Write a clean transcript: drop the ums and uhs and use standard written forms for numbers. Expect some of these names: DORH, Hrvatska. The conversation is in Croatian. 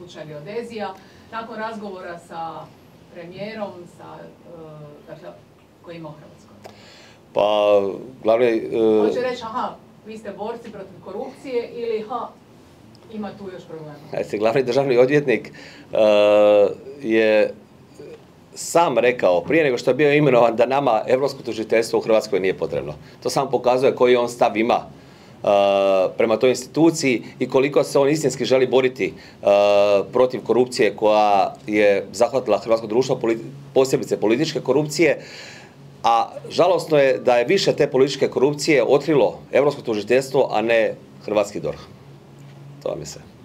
slučaj geodezija. Nakon razgovora sa premijerom, koji ima u Hrvatskoj? Pa, glavni... Hoće reći, aha, vi ste borci protiv korupcije ili aha, ima tu još problema? Glavni državni odvjetnik je sam rekao, prije nego što je bio imenovan, da nama europsko tužiteljstvo u Hrvatskoj nije potrebno. To samo pokazuje koji on stav ima prema toj instituciji i koliko se on istinski želi boriti protiv korupcije koja je zahvatila hrvatsko društvo, posebice političke korupcije. A žalosno je da je više te političke korupcije otkrilo europsko tužiteljstvo, a ne hrvatski DORH. To vam je sve.